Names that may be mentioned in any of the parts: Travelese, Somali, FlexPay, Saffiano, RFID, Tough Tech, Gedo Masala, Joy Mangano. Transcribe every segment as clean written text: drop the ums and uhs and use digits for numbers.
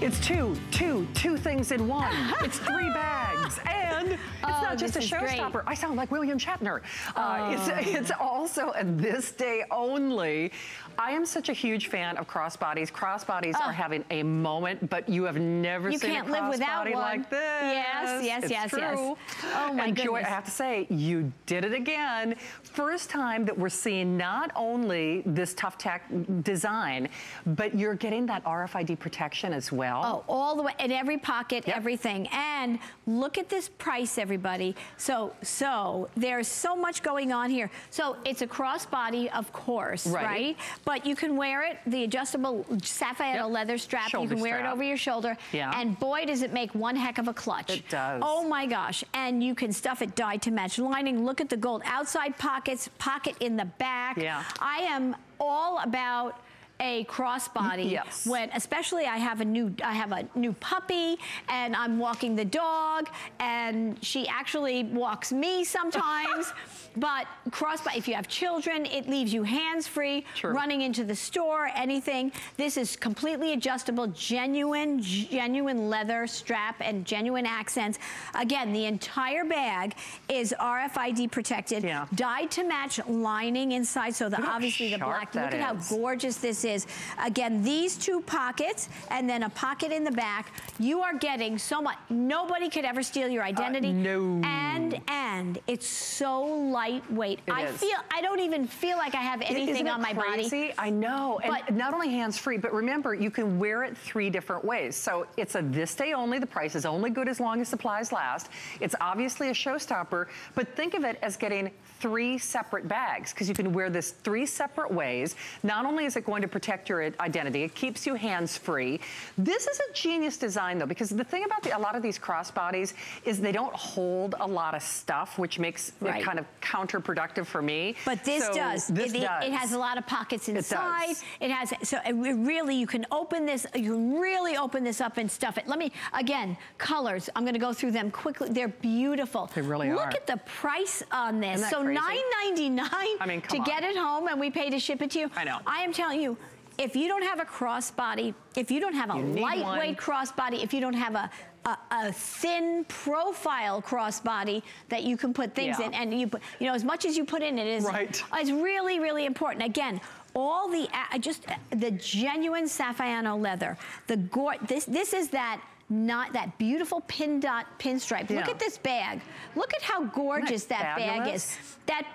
It's two things in one. It's three bags. And it's not just a showstopper. I sound like William Shatner. It's also a this day only. I am such a huge fan of crossbodies. Crossbodies are having a moment, but you have never seen a crossbody like this. Yes, yes, yes, it's true. Oh my goodness. Joy, I have to say, you did it again. First time that we're seeing not only this Tough Tech design, but you're getting that RFID protection as well. Oh, all the way, in every pocket, everything. And look at this price, everybody. So there's so much going on here. So it's a crossbody, of course, right? But you can wear it, the adjustable Saffiano leather strap, you can wear it over your shoulder, and boy does it make one heck of a clutch. It does. Oh my gosh, and you can stuff it dyed to match lining. Look at the gold outside pockets, pocket in the back. Yeah. I am all about a crossbody when especially I have a new puppy and I'm walking the dog and she actually walks me sometimes. But crossbody, if you have children, it leaves you hands-free, running into the store, anything. This is completely adjustable, genuine leather strap and genuine accents. Again, the entire bag is RFID protected, dyed to match lining inside, so obviously the black, look at how gorgeous this is. Again, these two pockets and then a pocket in the back. You are getting so much. Nobody could ever steal your identity. No. And it's so lightweight. I don't even feel like I have anything on my body. I know. And not only hands-free, but remember, you can wear it three different ways. So it's a this day only. The price is only good as long as supplies last. It's obviously a showstopper, but think of it as getting three separate bags because you can wear this three separate ways. Not only is it going to protect your identity, it keeps you hands-free. This is a genius design though, because the thing about a lot of these crossbodies is they don't hold a lot of stuff, which makes it kind of counterproductive for me. But this does. It has a lot of pockets inside. It really, you can open this, you can really open this up and stuff it. Let me, again, colors, I'm gonna go through them quickly. They're beautiful. They really are. Look at the price on this. So $9.99 to get it home, and we pay to ship it to you. I know. I am telling you, if you don't have a crossbody, if you don't have a lightweight crossbody, if you don't have a thin profile crossbody that you can put things in, and you put, you know, as much as you put in, it is it's really, really important. Again, all the just the genuine Saffiano leather, the this is that. Not that beautiful pinstripe. Look at this bag. Look at how gorgeous that bag is. That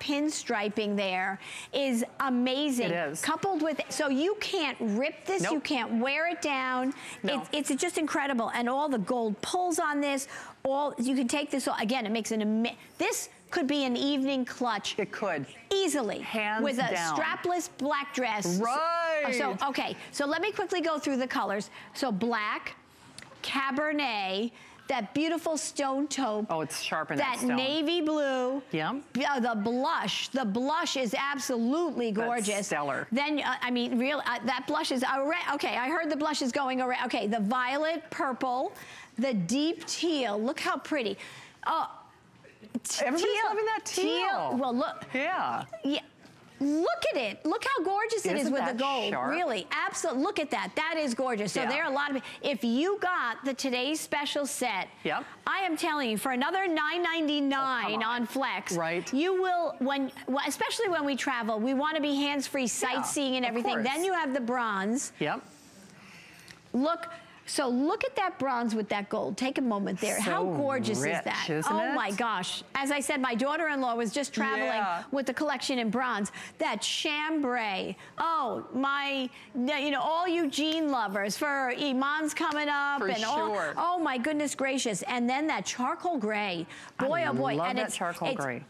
pinstriping there is amazing. It is. Coupled with, so you can't rip this, you can't wear it down. No. It's just incredible. And all the gold pulls on this, you can take this, again, it makes an amazing, this could be an evening clutch. It could. Easily. Hands with a strapless black dress. Right. So, okay, so let me quickly go through the colors. So black, Cabernet, that beautiful stone taupe. Oh, it's sharp in that stone. That navy blue. Yeah. The blush. The blush is absolutely gorgeous. That's stellar. Then, I mean, that blush is, okay, I heard the blush is going around. Okay, the violet purple, the deep teal. Look how pretty. Oh. Everybody's loving that teal. Well, look. Yeah. Yeah. Look at it. Look how gorgeous it is with the gold. Sharp? Really, absolutely. Look at that. That is gorgeous. So there are a lot of. If you got the today's special set, I am telling you, for another $9.99 on Flex, you will especially when we travel, we want to be hands-free sightseeing and everything. Then you have the bronze. Yep. Look. So look at that bronze with that gold. Take a moment there. So how gorgeous is that? Oh my gosh. As I said, my daughter-in-law was just traveling with the collection in bronze. That chambray. Oh, my, you know, all Eugene lovers for Iman's coming up. For sure. Oh my goodness gracious. And then that charcoal gray. Boy, oh boy. I love that charcoal gray.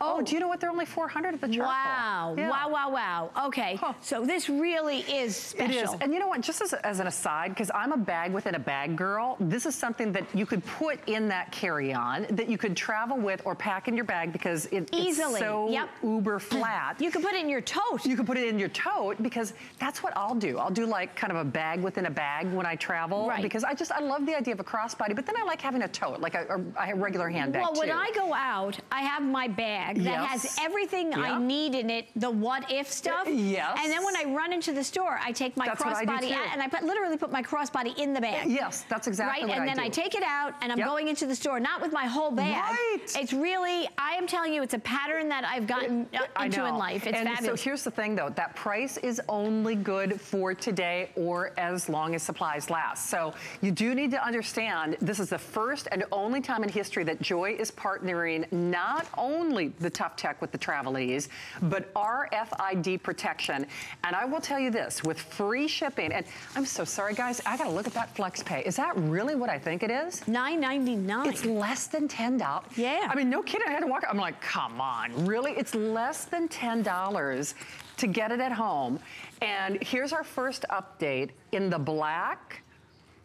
Oh, do you know what? They're only $400 at the charcoal. Wow. Yeah. Wow, wow, wow. Okay. Huh. So this really is special. It is. And you know what? Just as an aside, because I'm a bag bag within a bag girl, this is something that you could put in that carry-on that you could travel with or pack in your bag because it's so uber flat. You could put it in your tote. You could put it in your tote because that's what I'll do. I'll do like kind of a bag within a bag when I travel because I love the idea of a crossbody, but then I like having a tote, like a regular handbag too. Well, when I go out, I have my bag that has everything I need in it, the what if stuff. Yes. And then when I run into the store, I take my crossbody out and I literally put my crossbody in the bag. Yes, that's exactly what I do. Right, and then I take it out and I'm going into the store, not with my whole bag. Right. It's really, I am telling you, it's a pattern that I've gotten into in life. It's fabulous. So here's the thing though, that price is only good for today or as long as supplies last. So you do need to understand this is the first and only time in history that Joy is partnering not only the Tough Tech with the Travelese, but RFID protection. And I will tell you this, with free shipping, and I'm so sorry guys, I gotta look at that FlexPay. Is that really what I think it is? $9.99. It's less than $10. Yeah. I mean, no kidding, I had to walk, I'm like, come on, really? It's less than $10 to get it at home. And here's our first update in the black,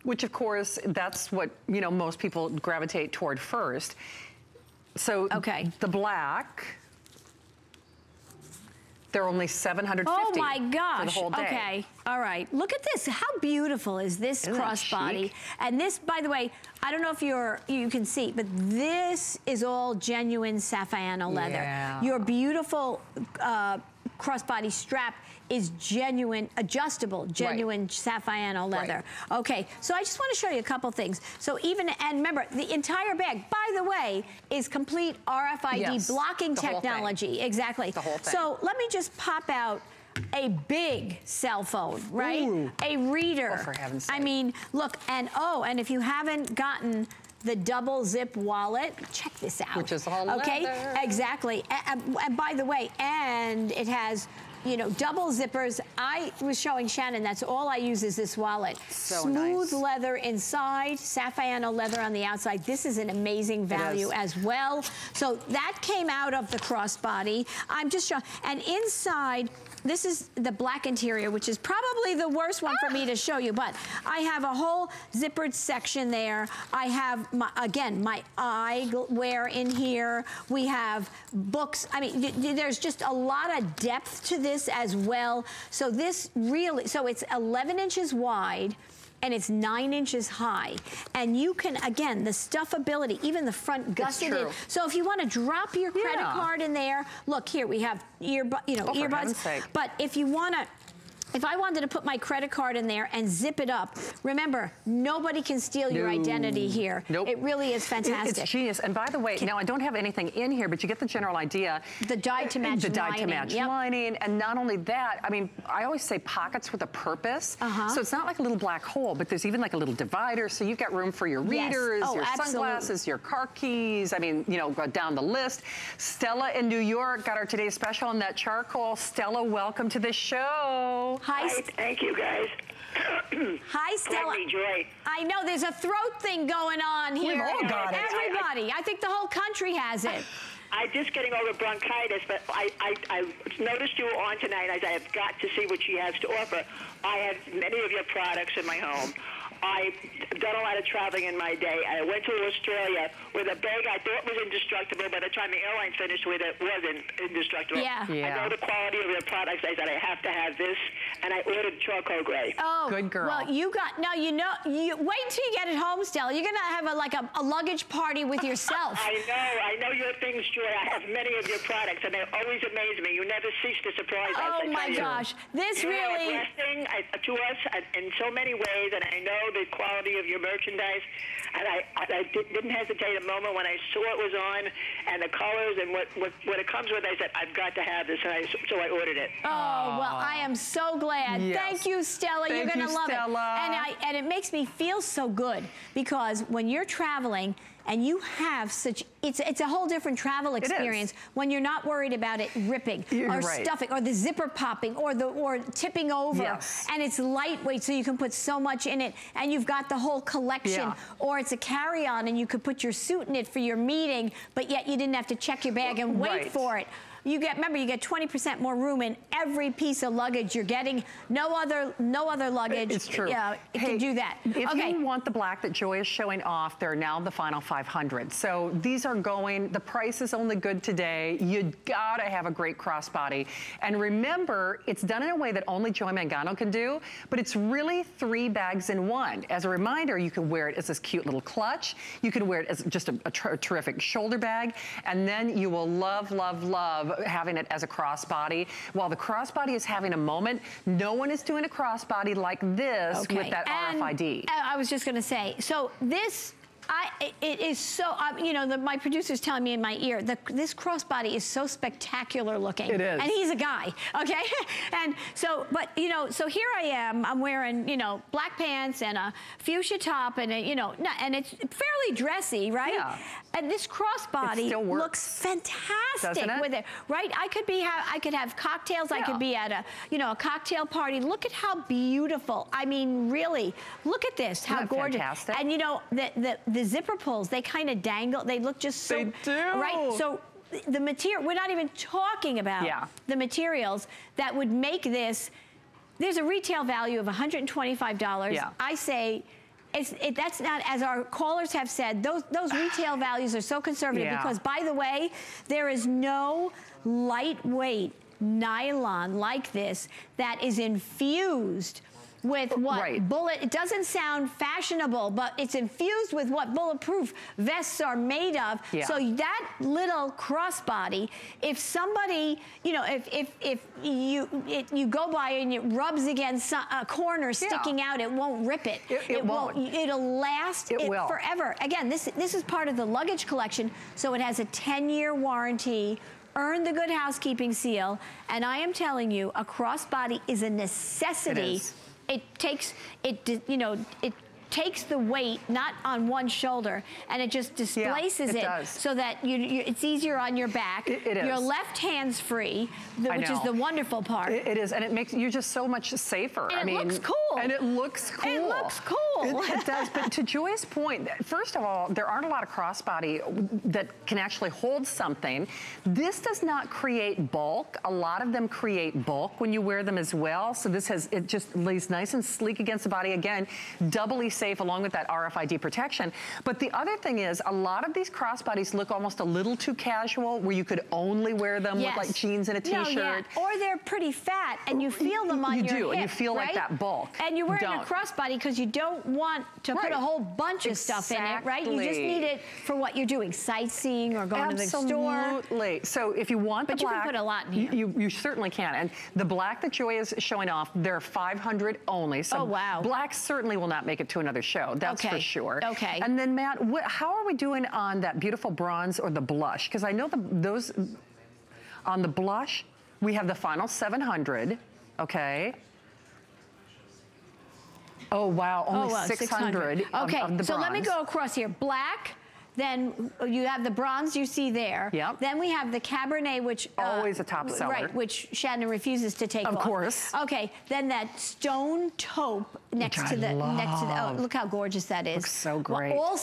which of course, that's what, you know, most people gravitate toward first. So the black, they're only $750 for the whole day. Okay, all right. Look at this. How beautiful is this crossbody? And this, by the way, I don't know if you can see, but this is all genuine Saffiano leather. Yeah. Your beautiful crossbody strap is genuine, adjustable, genuine Saffiano leather. Right. Okay, so I just want to show you a couple things. So even, and remember, the entire bag, by the way, is complete RFID blocking technology. Whole thing. Exactly. The whole thing. So let me just pop out a big cell phone, right? Ooh. A reader. Oh, for heaven's sake. I mean, look, and and if you haven't gotten the double zip wallet, check this out. Which is all leather. Exactly. And by the way, and it has, you know, double zippers. I was showing Shannon, that's all I use is this wallet. So smooth leather inside, Saffiano leather on the outside. This is an amazing value as well. So that came out of the crossbody. I'm just showing, and inside, this is the black interior, which is probably the worst one for me to show you, but I have a whole zippered section there. I have, my eyewear in here. We have books. I mean, there's just a lot of depth to this as well. So this really, so it's 11 inches wide, and it's 9 inches high. And you can, again, the stuffability, even the front gusset. So if you want to drop your credit card in there, look here, we have earbuds. But if you want to, if I wanted to put my credit card in there and zip it up, remember, nobody can steal your identity here. Nope. It really is fantastic. It's genius. And by the way, now I don't have anything in here, but you get the general idea. The dyed to match lining. And not only that, I mean, I always say pockets with a purpose. So it's not like a little black hole, but there's even like a little divider. So you've got room for your readers, your sunglasses, your car keys. I mean, you know, go down the list. Stella in New York got our today's special on that charcoal. Stella, welcome to the show. Hi, thank you guys. Hi, Stella. Joy. I know there's a throat thing going on here. We've all got it. Everybody. I think the whole country has it. I'm just getting over bronchitis, but I noticed you were on tonight. I have got to see what she has to offer. I have many of your products in my home. I've done a lot of traveling in my day. I went to Australia with a bag I thought was indestructible. By the time the airline finished with it, it wasn't indestructible. I know the quality of your products. I said, I have to have this, and I ordered charcoal gray. Oh, good girl. Well, you got, now you know, you wait until you get it home, Stella. You're going to have a luggage party with yourself. I know your things, Joy. I have many of your products, and they always amaze me. You never cease to surprise us. Oh, my gosh. This really is a blessing to us in so many ways, and I know the quality of your merchandise, and I didn't hesitate a moment when I saw it was on, and the colors and what it comes with. I said, I've got to have this, and so I ordered it. Oh, well, I am so glad. Thank you, Stella. You're going to love it. And it makes me feel so good, because when you're traveling, and you have such, it's a whole different travel experience when you're not worried about it ripping or stuffing or the zipper popping or tipping over. And it's lightweight, so you can put so much in it, and you've got the whole collection. Or it's a carry-on and you could put your suit in it for your meeting, but yet you didn't have to check your bag and wait for it. You get, remember, you get 20% more room in every piece of luggage you're getting. No other luggage. It's true. Yeah, it can do that. If you want the black that Joy is showing off, they're now the final 500. So these are going, the price is only good today. You gotta have a great crossbody. And remember, it's done in a way that only Joy Mangano can do, but it's really 3 bags in 1. As a reminder, you can wear it as this cute little clutch. You can wear it as just a terrific shoulder bag. And then you will love, love, love having it as a crossbody. While the crossbody is having a moment, no one is doing a crossbody like this with that RFID. I was just gonna say, so this, it is so, you know, my producer's telling me in my ear that this crossbody is so spectacular looking. It is. And he's a guy, okay? And so, but, you know, so here I am, I'm wearing, you know, black pants and a fuchsia top and, you know, and it's fairly dressy, right? Yeah. And this crossbody looks fantastic with it, right? I could have cocktails, yeah. I could be at a, you know, a cocktail party. Look at how beautiful. I mean, really, look at this, how gorgeous. Fantastic. And, you know, the zipper pulls, they kind of dangle. They look just so... They do. Right? So the material... We're not even talking about the materials that would make this... There's a retail value of $125. Yeah. I say... that's not, as our callers have said, those retail values are so conservative because, by the way, there is no lightweight nylon like this that is infused with what bullet, it doesn't sound fashionable, but it's infused with what bulletproof vests are made of. Yeah. So that little crossbody, if somebody, you know, if you go by and it rubs against a corner sticking out, it won't rip it. It won't. It'll last it forever. Again, this is part of the luggage collection, so it has a 10-year warranty. Earn the Good Housekeeping seal, and I am telling you, a crossbody is a necessity. It is. It takes the weight not on one shoulder, and it just displaces it so that it's easier on your back. It is. Your left hand's free, which is the wonderful part. It is, and it makes you just so much safer. And I mean, looks cool. And it looks cool. It looks cool. It does, but to Joy's point, first of all, there aren't a lot of crossbody that can actually hold something. This does not create bulk. A lot of them create bulk when you wear them as well. So this has, it just lays nice and sleek against the body. Again, doubly safe along with that RFID protection. But the other thing is, a lot of these crossbodies look almost a little too casual, where you could only wear them with like jeans and a t-shirt. Or they're pretty fat and you feel them on your hip, and you feel like that bulk. And you're wearing a crossbody because you don't want to put a whole bunch of stuff in it, right? You just need it for what you're doing, sightseeing or going to the store. Absolutely. So if you want the black... But you can put a lot in here. You certainly can. And the black that Joy is showing off, they're 500 only. So black certainly will not make it to another show. That's for sure. Okay. And then, Matt, how are we doing on that beautiful bronze or the blush? Because I know those... On the blush, we have the final 700, okay? Oh, wow, only 600 of the bronze. So let me go across here. Black, then you have the bronze you see there. Yep. Then we have the Cabernet, which... Always a top seller. Right, which Shannon refuses to take off. Of course. Okay, then that stone taupe next to the... Next to the, look how gorgeous that is. Looks so great. Well, all